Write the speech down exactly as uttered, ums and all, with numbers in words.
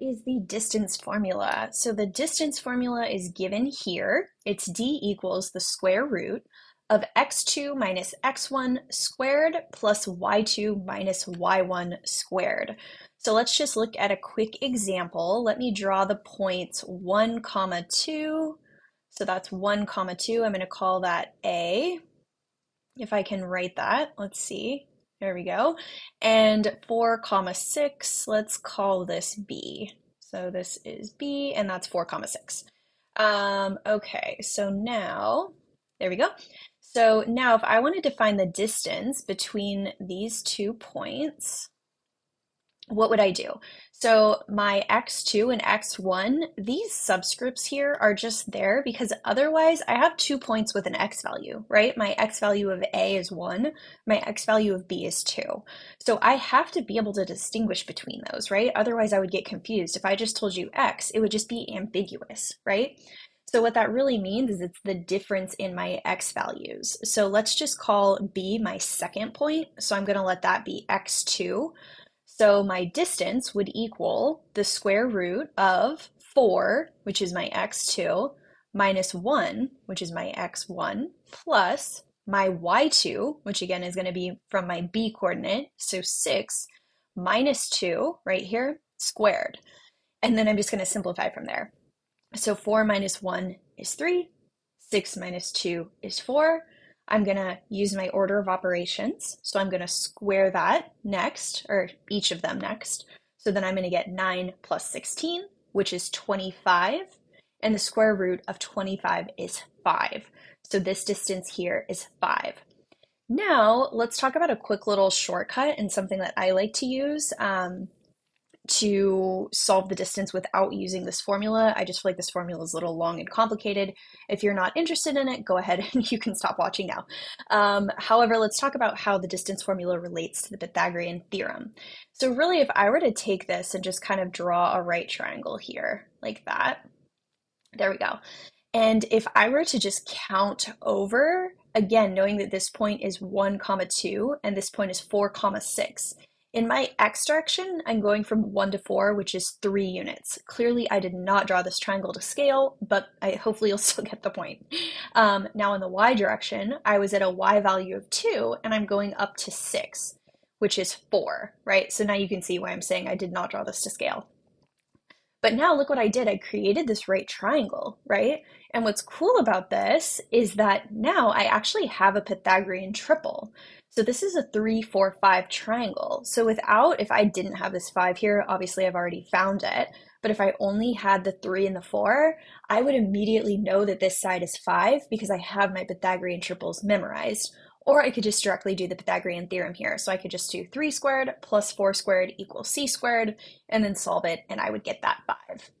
is the distance formula. So the distance formula is given here. It's d equals the square root of x two minus x one squared plus y two minus y one squared. So let's just look at a quick example. Let me draw the points one comma two. So that's one comma two. I'm going to call that A. If I can write that, let's see. There we go. And four comma six, let's call this B. So this is B, and that's four comma six. Um, okay, so now, there we go. So now if I wanted to find the distance between these two points, what would I do? So my x two and x one, these subscripts here are just there because otherwise I have two points with an x value, right? My x value of A is one, my x value of B is two. So I have to be able to distinguish between those, right? Otherwise I would get confused. If I just told you x, it would just be ambiguous, right? So what that really means is it's the difference in my x values. So let's just call B my second point. So I'm gonna let that be x two. So my distance would equal the square root of four, which is my x two, minus one, which is my x one, plus my y two, which again is going to be from my B coordinate, so six, minus two, right here, squared. And then I'm just going to simplify from there. So four minus one is three, six minus two is four. I'm going to use my order of operations. So I'm going to square that next, or each of them next. So then I'm going to get nine plus sixteen, which is twenty-five. And the square root of twenty-five is five. So this distance here is five. Now let's talk about a quick little shortcut and something that I like to use um, to solve the distance without using this formula. I just feel like this formula is a little long and complicated. If you're not interested in it, go ahead and you can stop watching now. Um, however, let's talk about how the distance formula relates to the Pythagorean theorem. So really, if I were to take this and just kind of draw a right triangle here like that, there we go. And if I were to just count over, again, knowing that this point is one comma two and this point is four comma six, in my x direction, I'm going from one to four, which is three units. Clearly, I did not draw this triangle to scale, but I, hopefully you'll still get the point. Um, now in the y direction, I was at a y value of two, and I'm going up to six, which is four, right? So now you can see why I'm saying I did not draw this to scale. But now look what I did. I created this right triangle, right? And what's cool about this is that now I actually have a Pythagorean triple. So this is a three, four, five triangle. So without, if I didn't have this five here, obviously I've already found it. But if I only had the three and the four, I would immediately know that this side is five because I have my Pythagorean triples memorized. Or I could just directly do the Pythagorean theorem here. So I could just do three squared plus four squared equals c squared and then solve it, and I would get that five.